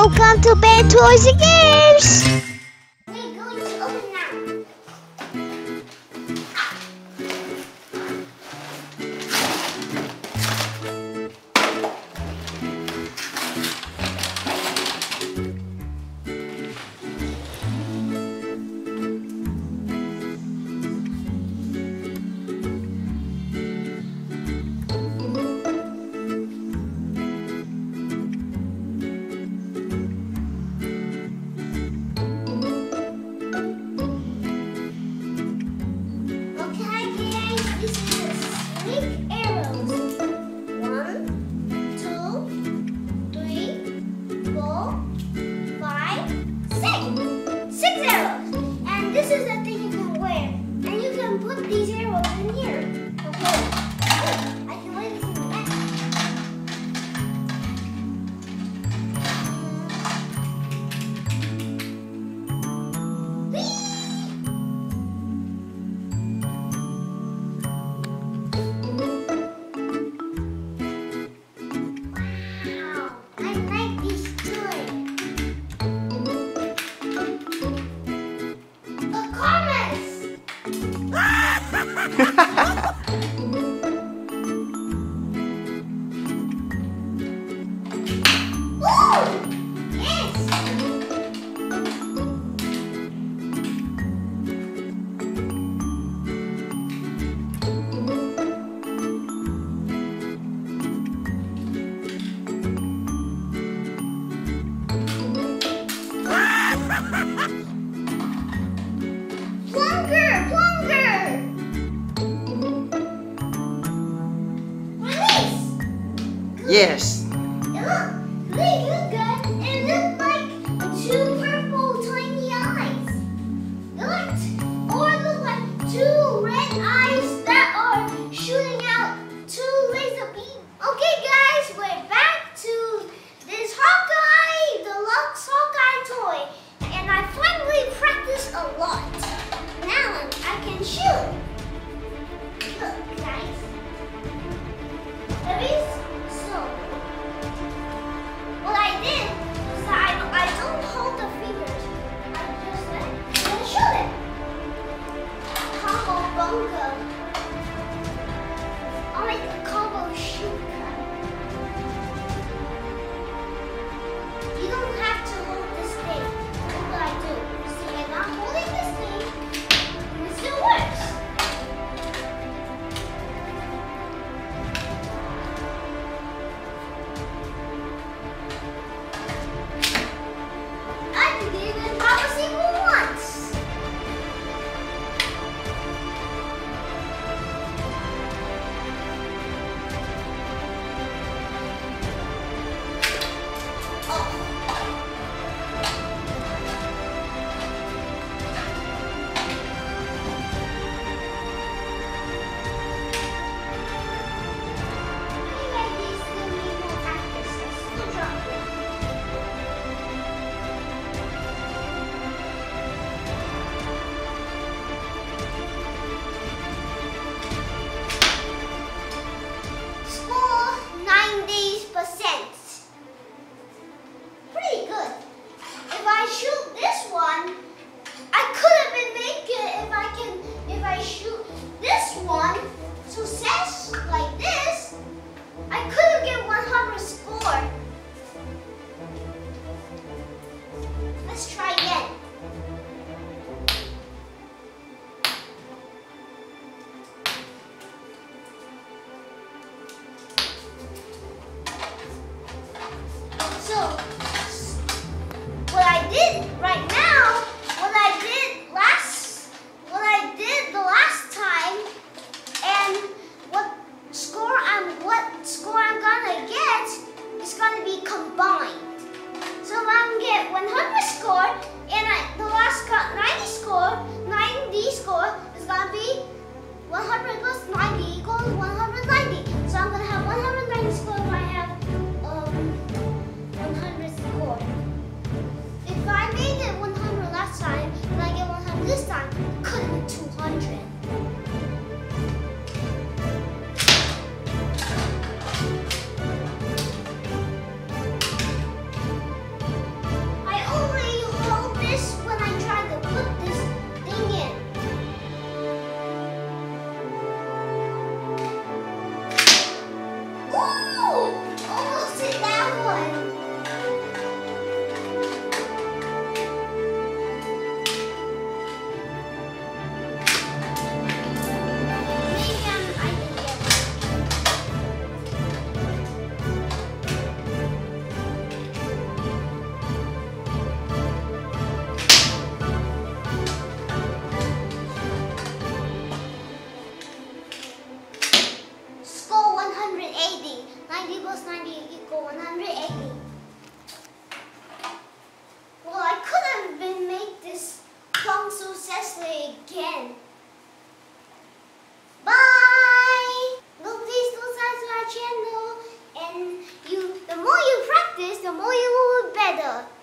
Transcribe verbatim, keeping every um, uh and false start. Welcome to Ben Toys and Games! We're going to open Yes. Look, they look good. It looks like two purple tiny eyes. Look, or look like two red eyes that are shooting out two laser beams. Okay, guys, we're back to this Hawkeye Deluxe Hawkeye toy, and I finally practiced a lot. Now I can shoot. Look, guys. There is. Oh. again. Bye! Well, please do subscribe to our channel, and you the more you practice, the more you will be better.